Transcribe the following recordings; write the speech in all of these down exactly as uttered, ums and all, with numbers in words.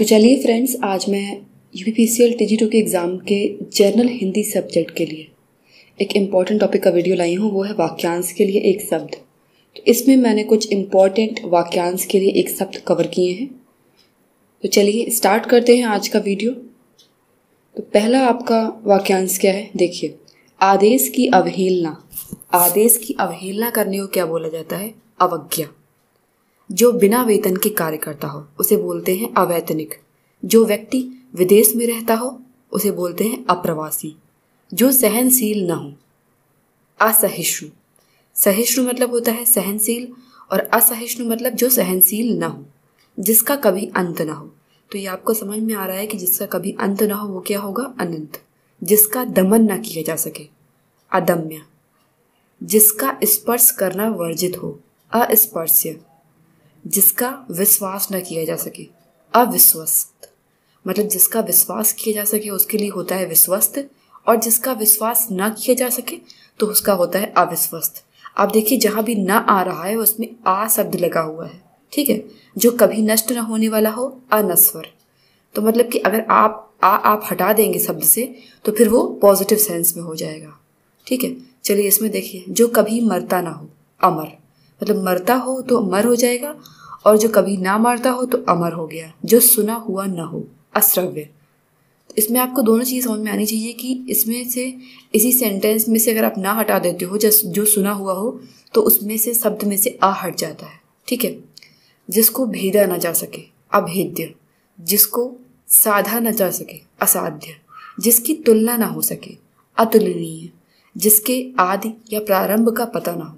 तो चलिए फ्रेंड्स, आज मैं यूपीपीसीएल टीजीटू के एग्ज़ाम के जर्नल हिंदी सब्जेक्ट के लिए एक इम्पॉर्टेंट टॉपिक का वीडियो लाई हूँ। वो है वाक्यांश के लिए एक शब्द। तो इसमें मैंने कुछ इम्पॉर्टेंट वाक्यांश के लिए एक शब्द कवर किए हैं। तो चलिए स्टार्ट करते हैं आज का वीडियो। तो पहला आपका वाक्यांश क्या है, देखिए, आदेश की अवहेलना। आदेश की अवहेलना करने को क्या बोला जाता है? अवज्ञा। जो बिना वेतन के कार्य करता हो उसे बोलते हैं अवैतनिक। जो व्यक्ति विदेश में रहता हो उसे बोलते हैं अप्रवासी। जो सहनशील न हो, असहिष्णु। सहिष्णु मतलब होता है सहनशील, और असहिष्णु मतलब जो सहनशील न हो, जिसका कभी अंत ना हो। तो ये आपको समझ में आ रहा है कि जिसका कभी अंत ना हो वो क्या होगा? अनंत। जिसका दमन ना किया जा सके, अदम्य। जिसका स्पर्श करना वर्जित हो, अस्पर्श्य। जिसका विश्वास न किया जा सके, अविश्वस्त। मतलब जिसका विश्वास किया जा सके उसके लिए होता है विश्वस्त, और जिसका विश्वास ना किया जा सके तो उसका होता है अविश्वस्त। आप देखिए, जहाँ भी ना आ रहा है उसमें आ शब्द लगा हुआ है, ठीक है। जो कभी नष्ट ना होने वाला हो, अनस्वर। तो मतलब कि अगर आप आ आप हटा देंगे शब्द से तो फिर वो पॉजिटिव सेंस में हो जाएगा, ठीक है। चलिए इसमें देखिए, जो कभी मरता ना हो, अमर। मतलब मरता हो तो मर हो जाएगा, और जो कभी ना मरता हो तो अमर हो गया। जो सुना हुआ ना हो, अश्रव्य। इसमें आपको दोनों चीज़ समझ में आनी चाहिए कि इसमें से, इसी सेंटेंस में से अगर आप ना हटा देते हो जस जो सुना हुआ हो, तो उसमें से, शब्द में से आ हट जाता है, ठीक है। जिसको भेदा ना जा सके, अभेद्य। जिसको साधा ना जा सके, असाध्य। जिसकी तुलना ना हो सके, अतुलनीय। जिसके आदि या प्रारंभ का पता ना हो,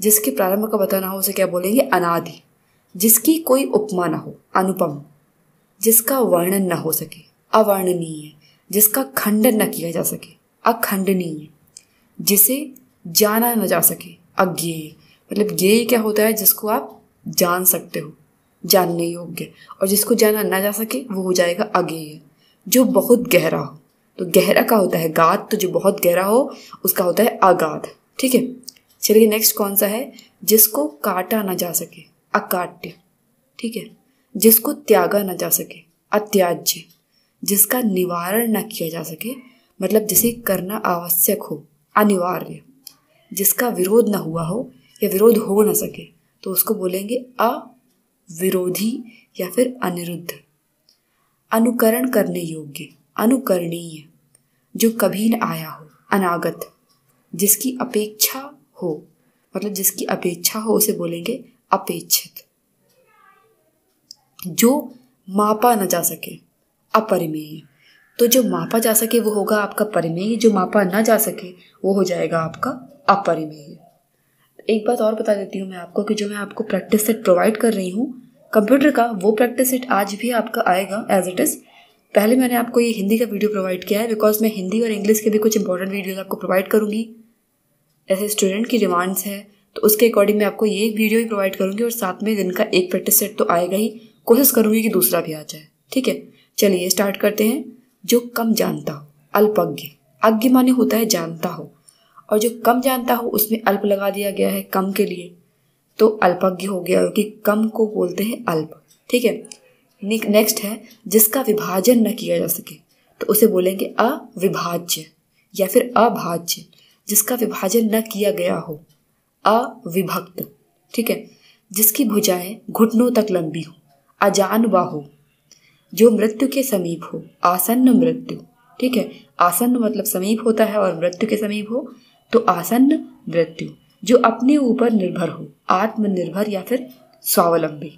जिसके प्रारंभ का पता ना हो उसे क्या बोलेंगे? अनादि। जिसकी कोई उपमा ना हो, अनुपम। जिसका वर्णन ना हो सके, अवर्णनीय। जिसका खंडन न किया जा सके, अखंडनीय। जिसे जाना ना जा सके, अज्ञेय। मतलब ज्ञेय क्या होता है? जिसको आप जान सकते हो, जानने योग्य। और जिसको जाना ना जा सके वो हो जाएगा अज्ञेय। जो बहुत गहरा हो, तो गहरा का होता है गाध, तो जो बहुत गहरा हो उसका होता है अगाध, ठीक है। चलिए नेक्स्ट कौन सा है? जिसको काटा ना जा सके, अकाट्य, ठीक है। जिसको त्यागा ना जा सके, अत्याज्य। जिसका निवारण ना किया जा सके, मतलब जिसे करना आवश्यक हो, अनिवार्य। जिसका विरोध ना हुआ हो या विरोध हो ना सके तो उसको बोलेंगे अ विरोधी या फिर अनिरुद्ध। अनुकरण करने योग्य, अनुकरणीय। जो कभी न आया हो, अनागत। जिसकी अपेक्षा हो, मतलब जिसकी अपेक्षा हो उसे बोलेंगे अपेक्षित। जो मापा ना जा सके, अपरिमेय। तो जो मापा जा सके वो होगा आपका परिमेय, जो मापा ना जा सके वो हो जाएगा आपका अपरिमेय। एक बात और बता देती हूँ मैं आपको कि जो मैं आपको प्रैक्टिस सेट प्रोवाइड कर रही हूँ कंप्यूटर का, वो प्रैक्टिस सेट आज भी आपका आएगा एज इट इज़। पहले मैंने आपको ये हिंदी का वीडियो प्रोवाइड किया है, बिकॉज मैं हिंदी और इंग्लिश के भी कुछ इंपॉर्टेंट वीडियोस आपको प्रोवाइड करूँगी। ऐसे स्टूडेंट की डिमांड्स है तो उसके अकॉर्डिंग मैं आपको ये वीडियो भी प्रोवाइड करूँगी, और साथ में दिन का एक प्रैक्टिस सेट तो आएगा ही, कोशिश करूँगी कि दूसरा भी आ जाए, ठीक है। चलिए स्टार्ट करते हैं। जो कम जानता हो, अल्पज्ञ। अज्ञ माने होता है जानता हो, और जो कम जानता हो उसमें अल्प लगा दिया गया है कम के लिए, तो अल्पज्ञ हो गया, क्योंकि कम को बोलते हैं अल्प, ठीक है। नेक्स्ट है जिसका विभाजन न किया जा सके तो उसे बोलेंगे अविभाज्य या फिर अभाज्य। जिसका विभाजन न किया गया हो, अविभक्त, ठीक है। जिसकी भुजाएं घुटनों तक लंबी हो, अजानबा हो। जो मृत्यु के समीप हो, आसन्न मृत्यु, ठीक है। आसन्न मतलब समीप होता है, और मृत्यु के समीप हो तो आसन्न मृत्यु। जो अपने ऊपर निर्भर हो, आत्मनिर्भर या फिर स्वावलंबी।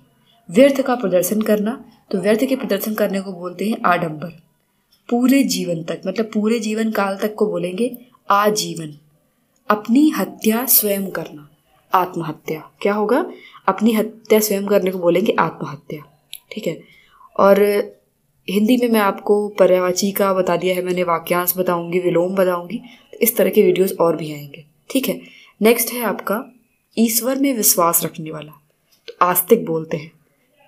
व्यर्थ का प्रदर्शन करना, तो व्यर्थ के प्रदर्शन करने को बोलते हैं आडंबर। पूरे जीवन तक, मतलब पूरे जीवन काल तक को बोलेंगे आजीवन। अपनी हत्या स्वयं करना, आत्महत्या। क्या होगा? अपनी हत्या स्वयं करने को बोलेंगे आत्महत्या, ठीक है। और हिंदी में मैं आपको पर्यायवाची का बता दिया है मैंने, वाक्यांश बताऊंगी, विलोम बताऊंगी, इस तरह के वीडियोस और भी आएंगे, ठीक है। नेक्स्ट है आपका ईश्वर में विश्वास रखने वाला, तो आस्तिक बोलते हैं।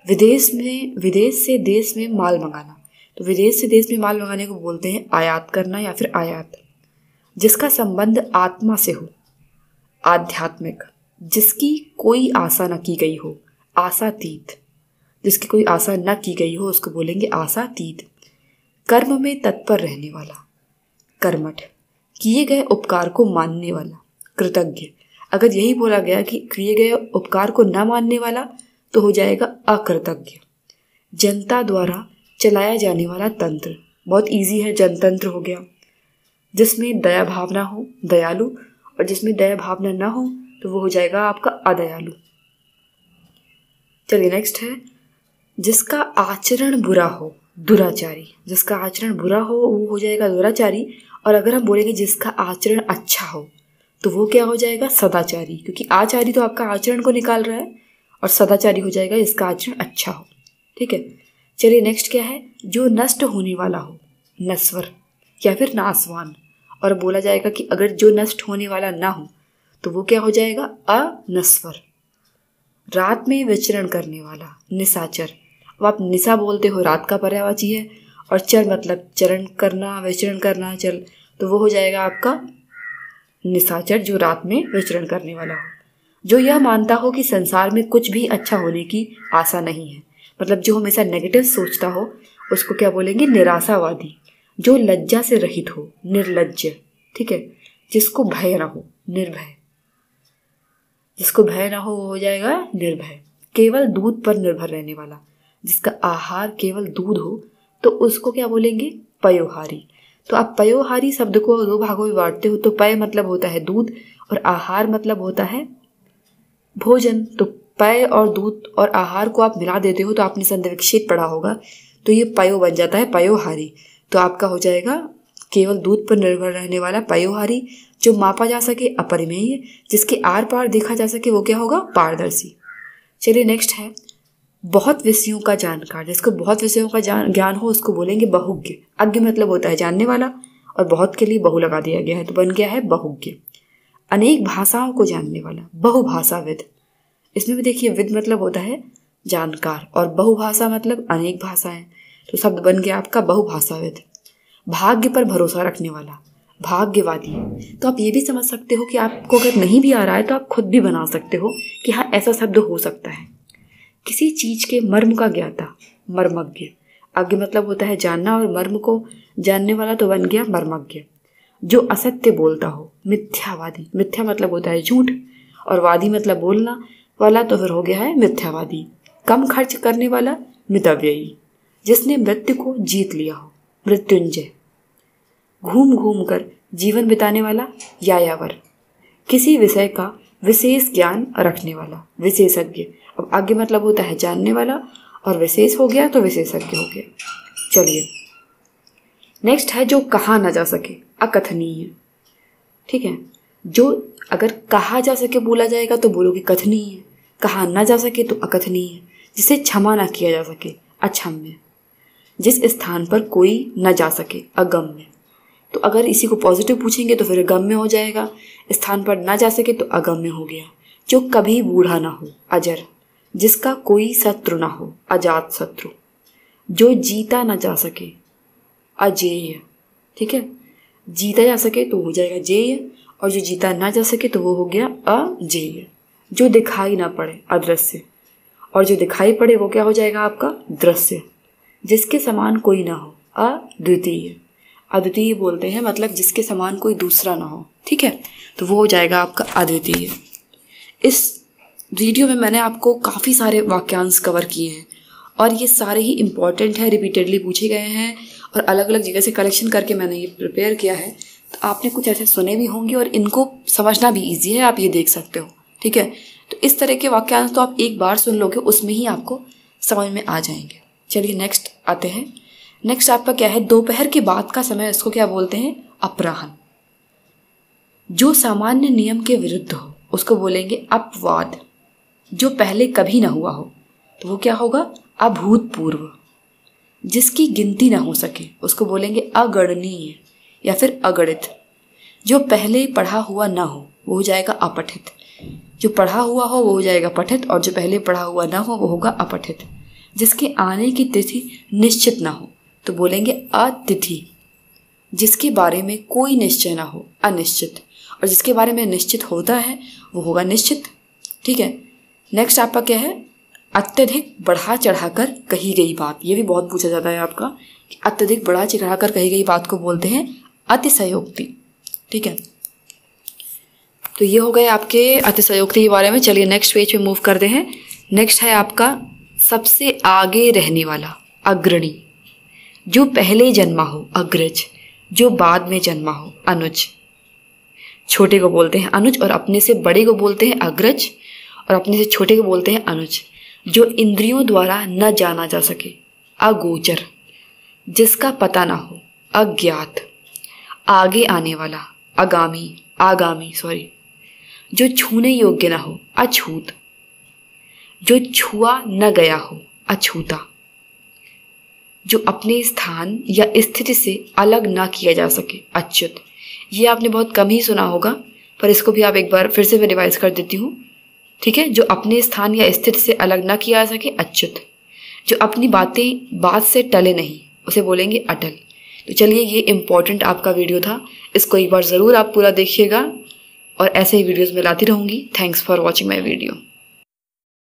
विदेश में, विदेश से देश में माल मंगाना, तो विदेश से देश में माल मंगाने को बोलते हैं आयात करना या फिर आयात। जिसका संबंध आत्मा से हो, आध्यात्मिक। जिसकी कोई आशा न की गई हो, आशातीत। जिसकी कोई आशा न की गई हो उसको बोलेंगे आशातीत। कर्म में तत्पर रहने वाला, कर्मठ, किए गए उपकार को मानने वाला, कृतज्ञ। अगर यही बोला गया कि किए गए उपकार को न मानने वाला तो हो जाएगा अकृतज्ञ। जनता द्वारा चलाया जाने वाला तंत्र, बहुत इजी है, जनतंत्र हो गया। जिसमें दया भावना हो, दयालु, और जिसमें दया भावना ना हो तो वो हो जाएगा आपका अदयालु। चलिए नेक्स्ट है, जिसका आचरण बुरा हो, दुराचारी। जिसका आचरण बुरा हो वो हो जाएगा दुराचारी, और अगर हम बोलेंगे जिसका आचरण अच्छा हो तो वो क्या हो जाएगा, सदाचारी। क्योंकि आचारी तो आपका आचरण को निकाल रहा है और सदाचारी हो जाएगा इसका आचरण अच्छा हो। ठीक है, चलिए नेक्स्ट क्या है, जो नष्ट होने वाला हो, नस्वर या फिर नासवान, और बोला जाएगा कि अगर जो नष्ट होने वाला ना हो तो वो क्या हो जाएगा, अनस्वर। रात में विचरण करने वाला, निशाचर। अब आप निशा बोलते हो रात का पर्यायवाची है, और चर मतलब चरण करना, विचरण करना, चल, तो वो हो जाएगा आपका निशाचर, जो रात में विचरण करने वाला हो। जो यह मानता हो कि संसार में कुछ भी अच्छा होने की आशा नहीं है, मतलब जो हमेशा नेगेटिव सोचता हो उसको क्या बोलेंगे, निराशावादी। जो लज्जा से रहित हो, निर्लज्ज। ठीक है, जिसको भय ना हो, निर्भय। जिसको भय ना हो वो हो जाएगा निर्भय। केवल दूध पर निर्भर रहने वाला, जिसका आहार केवल दूध हो तो उसको क्या बोलेंगे, पयोहारी। तो आप पयोहारी शब्द को दो भागों में बांटते हो तो पय मतलब होता है दूध और आहार मतलब होता है भोजन। तो पय और दूध और आहार को आप मिला देते हो, तो आपने संधिविच्छेद पढ़ा होगा, तो ये पयो बन जाता है, पयोहारी। तो आपका हो जाएगा केवल दूध पर निर्भर रहने वाला पयोहारी, जो मापा जा सके अपरिमेय, जिसके आर पार देखा जा सके, वो क्या होगा, पारदर्शी। चलिए नेक्स्ट है, बहुत विषयों का जानकार। जिसको बहुत विषयों का ज्ञान ज्ञान हो उसको बोलेंगे बहुज्ञ। अज्ञ मतलब होता है जानने वाला, और बहुत के लिए बहु लगा दिया गया है तो बन गया है बहुज्ञ। अनेक भाषाओं को जानने वाला, बहुभाषाविद। इसमें भी देखिए विद मतलब होता है जानकार, और बहुभाषा मतलब अनेक भाषाएं, तो शब्द बन गया आपका बहुभाषाविद। भाग्य पर भरोसा रखने वाला, भाग्यवादी। तो आप ये भी समझ सकते हो कि आपको अगर नहीं भी आ रहा है तो आप खुद भी बना सकते हो कि हाँ ऐसा शब्द हो सकता है। किसी चीज़ के मर्म का ज्ञाता, मर्मज्ञ। आज्ञ मतलब होता है जानना, और मर्म को जानने वाला तो बन गया मर्मज्ञ। जो असत्य बोलता हो, मिथ्यावादी। मिथ्या मतलब होता है झूठ, और वादी मतलब बोलना वाला, तो फिर हो गया है मिथ्यावादी। कम खर्च करने वाला, मितव्ययी। जिसने मृत्यु को जीत लिया हो, मृत्युंजय। घूम घूम कर जीवन बिताने वाला, यायावर। किसी विषय का विशेष ज्ञान रखने वाला, विशेषज्ञ। अब आगे मतलब होता है जानने वाला, और विशेष हो गया तो विशेषज्ञ हो गया। चलिए नेक्स्ट है, जो कहा ना जा सके, अकथनीय। ठीक है, जो अगर कहा जा सके बोला जाएगा तो बोलोगे कथनीय, कहा ना जा सके तो अकथनीय। जिसे क्षमा ना किया जा सके, अक्षम्य। जिस स्थान पर कोई न जा सके, अगम्य। तो अगर इसी को पॉजिटिव पूछेंगे तो फिर गम्य हो जाएगा, स्थान पर ना जा सके तो अगम्य हो गया। जो कभी बूढ़ा ना हो, अजर। जिसका कोई शत्रु ना हो, अजात शत्रु। जो जीता ना जा सके, अजेय। ठीक है, जीता जा सके तो हो जाएगा जेय, और जो जीता ना जा सके तो वो हो गया अजेय। जो दिखाई ना पड़े, अदृश्य, और जो दिखाई पड़े वो क्या हो जाएगा आपका, दृश्य। जिसके समान कोई ना हो, अद्वितीय। अद्वितीय बोलते हैं मतलब जिसके समान कोई दूसरा ना हो। ठीक है, तो वो हो जाएगा आपका अद्वितीय। इस वीडियो में मैंने आपको काफ़ी सारे वाक्यांश कवर किए हैं, और ये सारे ही इम्पॉर्टेंट हैं, रिपीटेडली पूछे गए हैं, और अलग अलग जगह से कलेक्शन करके मैंने ये प्रिपेयर किया है। तो आपने कुछ ऐसे सुने भी होंगे, और इनको समझना भी ईजी है, आप ये देख सकते हो। ठीक है, तो इस तरह के वाक्यांश तो आप एक बार सुन लोगे, उसमें ही आपको समझ में आ जाएंगे। चलिए नेक्स्ट आते हैं। नेक्स्ट आपका क्या है, दोपहर के बाद का समय, इसको क्या बोलते हैं, अपराह्न। जो सामान्य नियम के विरुद्ध हो उसको बोलेंगे अपवाद। जो पहले कभी ना हुआ हो तो वो क्या होगा, अभूतपूर्व। जिसकी गिनती ना हो सके उसको बोलेंगे अगणनीय या फिर अगणित। जो पहले पढ़ा हुआ ना हो वो हो जाएगा अपठित। जो पढ़ा हुआ हो वो हो जाएगा पठित, और जो पहले पढ़ा हुआ ना हो वो होगा अपठित। जिसके आने की तिथि निश्चित ना हो तो बोलेंगे अतिथि। जिसके बारे में कोई निश्चय ना हो, अनिश्चित, और जिसके बारे में निश्चित होता है वो होगा निश्चित। ठीक है, नेक्स्ट आपका क्या है, अत्यधिक बढ़ा चढ़ाकर कही गई बात, ये भी बहुत पूछा जाता है आपका कि अत्यधिक बढ़ा चढ़ाकर कही गई बात को बोलते हैं अतिशयोक्ति। ठीक है, तो ये हो गए आपके अतिशयोक्ति के बारे में। चलिए नेक्स्ट पेज पे मूव करते हैं। नेक्स्ट है आपका सबसे आगे रहने वाला, अग्रणी, जो पहले जन्मा हो, अग्रज, जो बाद में जन्मा हो, अनुज। छोटे को बोलते हैं अनुज, और अपने से बड़े को बोलते हैं अग्रज, और अपने से छोटे को बोलते हैं अनुज। जो इंद्रियों द्वारा न जाना जा सके, अगोचर, जिसका पता ना हो, अज्ञात। आगे आने वाला, आगामी, आगामी सॉरी जो छूने योग्य ना हो, अछूत, जो छुआ न गया हो, अछूता, जो अपने स्थान या स्थिति से अलग ना किया जा सके, अच्युत। ये आपने बहुत कम ही सुना होगा, पर इसको भी आप एक बार फिर से मैं रिवाइज कर देती हूँ। ठीक है, जो अपने स्थान या स्थिति से अलग ना किया जा सके, अच्युत। जो अपनी बातें बात से टले नहीं, उसे बोलेंगे अटल। तो चलिए, ये इम्पॉर्टेंट आपका वीडियो था, इसको एक बार ज़रूर आप पूरा देखिएगा, और ऐसे ही वीडियोज़ में लाती रहूँगी। Thanks for watching my video.